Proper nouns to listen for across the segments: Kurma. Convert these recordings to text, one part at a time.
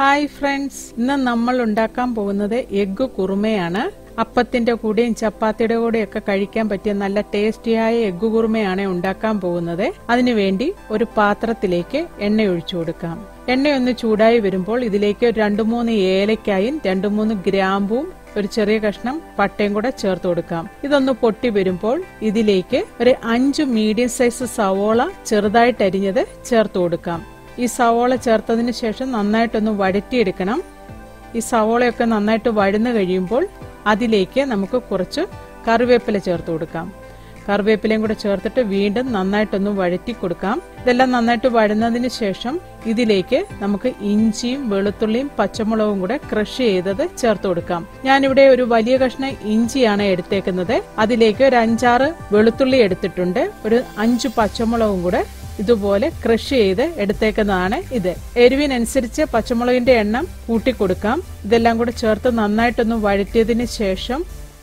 Hi friends, ഇന്ന് നമ്മൾ ഉണ്ടാക്കാൻ പോകുന്നത് എഗ്ഗ് കുറുമയാണ്. അപ്പത്തിന്റെ കൂടെയും ചപ്പാത്തിയുടെ കൂടെയും ഒക്കെ കഴിക്കാൻ പറ്റിയ നല്ല ടേസ്റ്റിയായ എഗ്ഗ് കുറുമയാണ് ഉണ്ടാക്കാൻ പോകുന്നത്. അതിനുവേണ്ടി ഒരു പാത്രത്തിലേക്ക് എണ്ണ ഒഴിച്ചു കൊടുക്കാം. എണ്ണ ഒന്ന് ചൂടായി വരുമ്പോൾ ഇതിലേക്ക് 2-3 ഏലക്കായും 2-3 ഗ്രാമ്പും ഒരു ചെറിയ കഷ്ണം പട്ടയും കൂടെ ചേർത്ത് കൊടുക്കാം. ഇതൊന്ന് പൊട്ടി വരുമ്പോൾ ഇതിലേക്ക് ഒരു 5 മീഡിയം സൈസ് സവോള ചെറുതായിട്ട് അരിഞ്ഞത് ചേർത്ത് കൊടുക്കാം. ഈ സവോള ചേർത്തതിനു ശേഷം നന്നായിട്ടൊന്ന് വഴറ്റിയെടുക്കണം. ഈ സവോളയൊക്കെ നന്നായിട്ട് വഴന്നു കഴിയുമ്പോൾ അതിലേക്ക് നമുക്ക് കുറച്ച് കറിവേപ്പില ചേർത്ത് കൊടുക്കാം. കറിവേപ്പിലയും കൂടെ ചേർത്തിട്ട് വീണ്ടും നന്നായിട്ടൊന്ന് വഴറ്റി കൊടുക്കാം. ഇതെല്ലാം നന്നായിട്ട് വഴന്നതിന് ശേഷം ഇതിലേക്ക് നമുക്ക് ഇഞ്ചിയും വെളുത്തുള്ളിയും പച്ചമുളകും കൂടെ ക്രഷ് ചെയ്തത് ചേർത്ത് കൊടുക്കാം. ഞാനിവിടെ ഒരു വലിയ കഷ്ണം ഇഞ്ചിയാണ് എടുത്തേക്കുന്നത്. അതിലേക്ക് ഒരു 5-6 വെളുത്തുള്ളി എടുത്തിട്ടുണ്ട്. ഒരു 5 പച്ചമുളകും കൂടെ ഇതുപോലെ ക്രഷ് ചെയ്ത് എടുത്തേക്കുന്നതാണ് ഇത്. എരിവിനനുസരിച്ച് പച്ചമുളകിന്റെ എണ്ണം കൂട്ടിക്കൊടുക്കാം. ഇതെല്ലാം കൂടെ ചേർത്ത് നന്നായിട്ടൊന്ന് വഴറ്റിയതിന് ശേഷം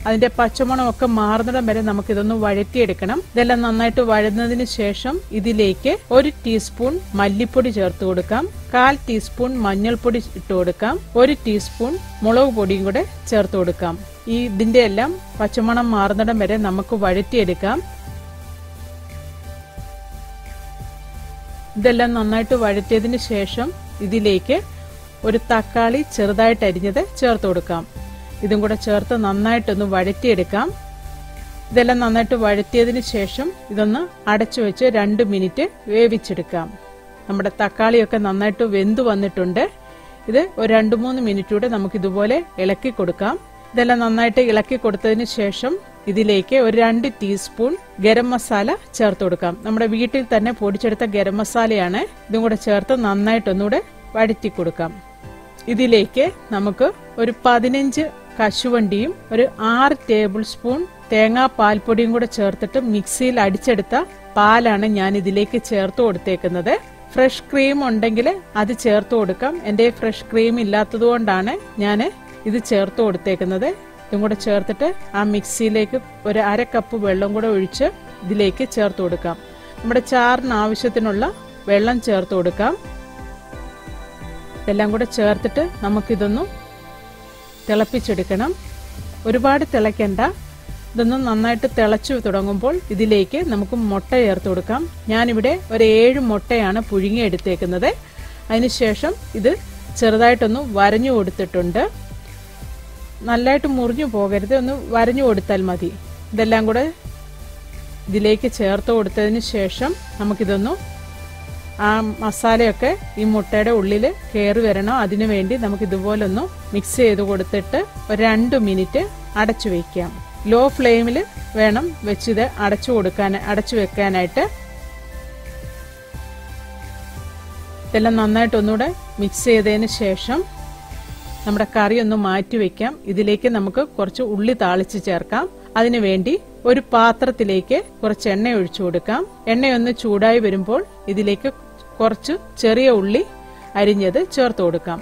അതിന്റെ പച്ചമണമൊക്കെ മാറുന്നിടം വരെ നമുക്ക് ഇതൊന്ന് വഴറ്റിയെടുക്കണം. ഇതെല്ലാം നന്നായിട്ട് വഴന്നതിന് ശേഷം ഇതിലേക്ക് 1 ടീസ്പൂൺ മല്ലിപ്പൊടി ചേർത്ത് കൊടുക്കാം. 1/4 ടീസ്പൂൺ മഞ്ഞൾപ്പൊടി ഇട്ട് കൊടുക്കാം. 1 ടീസ്പൂൺ മുളക് പൊടിയും കൂടെ ചേർത്ത് കൊടുക്കാം. ഈ ഇതിന്റെ എല്ലാം പച്ചമണം മാറുന്നിടം വരെ നമുക്ക് വഴറ്റിയെടുക്കാം. ഇതെല്ലാം നന്നായിട്ട് വഴറ്റിയതിന് ശേഷം ഇതിലേക്ക് ഒരു തക്കാളി ചെറുതായിട്ട് അരിഞ്ഞത് ചേർത്ത് കൊടുക്കാം. ഇതും കൂടെ ചേർത്ത് നന്നായിട്ടൊന്ന് വഴറ്റിയെടുക്കാം. ഇതെല്ലാം നന്നായിട്ട് വഴറ്റിയതിന് ശേഷം ഇതൊന്ന് അടച്ചു വെച്ച് 2 മിനിറ്റ് വേവിച്ചെടുക്കാം. നമ്മുടെ തക്കാളിയൊക്കെ നന്നായിട്ട് വെന്ത് വന്നിട്ടുണ്ട്. ഇത് ഒരു 2-3 മിനിറ്റ് കൂടെ നമുക്ക് ഇതുപോലെ ഇളക്കി കൊടുക്കാം. ഇതെല്ലാം നന്നായിട്ട് ഇളക്കി കൊടുത്തതിന് ശേഷം ഇതിലേക്ക് ഒരു 2 ടീസ്പൂൺ ഗരം മസാല ചേർത്ത് കൊടുക്കാം. നമ്മുടെ വീട്ടിൽ തന്നെ പൊടിച്ചെടുത്ത ഗരം മസാലയാണ്. ഇതും കൂടെ ചേർത്ത് നന്നായിട്ടൊന്നുകൂടെ വഴറ്റി കൊടുക്കാം. ഇതിലേക്ക് നമുക്ക് ഒരു 15 കശുവണ്ടിയും ഒരു 6 ടേബിൾ സ്പൂൺ തേങ്ങാപ്പാൽപ്പൊടിയും കൂടെ ചേർത്തിട്ട് മിക്സിയിൽ അടിച്ചെടുത്ത പാലാണ് ഞാൻ ഇതിലേക്ക് ചേർത്ത് കൊടുത്തേക്കുന്നത്. ഫ്രഷ് ക്രീം ഉണ്ടെങ്കിൽ അത് ചേർത്ത് കൊടുക്കാം. എന്റെ ഫ്രഷ് ക്രീം ഇല്ലാത്തതുകൊണ്ടാണ് ഞാൻ ഇത് ചേർത്ത് കൊടുത്തേക്കുന്നത്. ഇതും കൂടെ ചേർത്തിട്ട് ആ മിക്സിയിലേക്ക് ഒരു 1/2 കപ്പ് വെള്ളം കൂടെ ഒഴിച്ച് ഇതിലേക്ക് ചേർത്ത് കൊടുക്കാം. നമ്മുടെ ചാറിന് ആവശ്യത്തിനുള്ള വെള്ളം ചേർത്ത് കൊടുക്കാം. എല്ലാം കൂടെ ചേർത്തിട്ട് നമുക്കിതൊന്ന് തിളപ്പിച്ചെടുക്കണം. ഒരുപാട് തിളയ്ക്കണ്ട. ഇതൊന്ന് നന്നായിട്ട് തിളച്ചു തുടങ്ങുമ്പോൾ ഇതിലേക്ക് നമുക്ക് മുട്ട ചേർത്ത് കൊടുക്കാം. ഞാനിവിടെ ഒരു 7 മുട്ടയാണ് പുഴുങ്ങിയെടുത്തേക്കുന്നത്. അതിനുശേഷം ഇത് ചെറുതായിട്ടൊന്ന് വരഞ്ഞു കൊടുത്തിട്ടുണ്ട്. നല്ലതായിട്ട് മുറിഞ്ഞു പോകരുത്, ഒന്ന് വരഞ്ഞു കൊടുത്താൽ മതി. ഇതെല്ലാം കൂടെ ഇതിലേക്ക് ചേർത്ത് കൊടുത്തതിന് ശേഷം നമുക്കിതൊന്ന് ആ മസാലയൊക്കെ ഈ മുട്ടയുടെ ഉള്ളിൽ കയറി വരണം. അതിനുവേണ്ടി നമുക്ക് ഇതുപോലൊന്ന് മിക്സ് ചെയ്ത് കൊടുത്തിട്ട് ഒരു 2 മിനിറ്റ് അടച്ചു വയ്ക്കാം. ലോ ഫ്ലെയിമിൽ വേണം വെച്ചിത് അടച്ചു വെക്കാനായിട്ട്. ഇതെല്ലാം നന്നായിട്ടൊന്നുകൂടെ മിക്സ് ചെയ്തതിന് ശേഷം നമ്മുടെ കറി ഒന്ന് മാറ്റി വെക്കാം. ഇതിലേക്ക് നമുക്ക് കുറച്ച് ഉള്ളി താളിച്ച് ചേർക്കാം. അതിനുവേണ്ടി ഒരു പാത്രത്തിലേക്ക് കുറച്ച് എണ്ണ ഒഴിച്ചു കൊടുക്കാം. എണ്ണയൊന്ന് ചൂടായി വരുമ്പോൾ ഇതിലേക്ക് കുറച്ച് ചെറിയ ഉള്ളി അരിഞ്ഞത് ചേർത്ത് കൊടുക്കാം.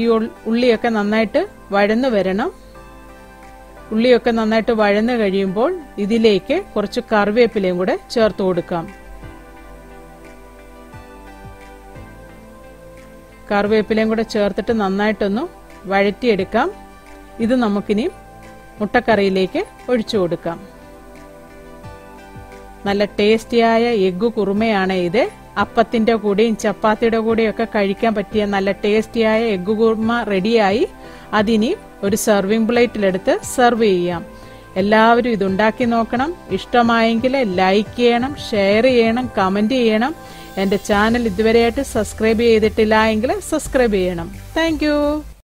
ഈ ഉള്ളിയൊക്കെ നന്നായിട്ട് വഴന്നു വരണം. ഉള്ളിയൊക്കെ നന്നായിട്ട് വഴന്നു കഴിയുമ്പോൾ ഇതിലേക്ക് കുറച്ച് കറിവേപ്പിലയും കൂടെ ചേർത്ത് കൊടുക്കാം. കറിവേപ്പിലയും കൂടെ ചേർത്തിട്ട് നന്നായിട്ടൊന്ന് വഴറ്റിയെടുക്കാം. ഇത് നമുക്കിനി മുട്ടക്കറിയിലേക്ക് ഒഴിച്ചു കൊടുക്കാം. നല്ല ടേസ്റ്റിയായ എഗ്ഗ് കുറുമയാണ് ഇത്. അപ്പത്തിന്റെ കൂടെയും ചപ്പാത്തിയുടെ കൂടെയും ഒക്കെ കഴിക്കാൻ പറ്റിയ നല്ല ടേസ്റ്റിയായ എഗ്ഗ് കുറുമ റെഡിയായി. അതിനി ഒരു സെർവിംഗ് പ്ലേറ്റിലെടുത്ത് സെർവ് ചെയ്യാം. എല്ലാവരും ഇതുണ്ടാക്കി നോക്കണം. ഇഷ്ടമായെങ്കിൽ ലൈക്ക് ചെയ്യണം, ഷെയർ ചെയ്യണം, കമന്റ് ചെയ്യണം. എന്റെ ചാനൽ ഇതുവരെയായിട്ട് സബ്സ്ക്രൈബ് ചെയ്തിട്ടില്ല എങ്കിൽ സബ്സ്ക്രൈബ് ചെയ്യണം. താങ്ക്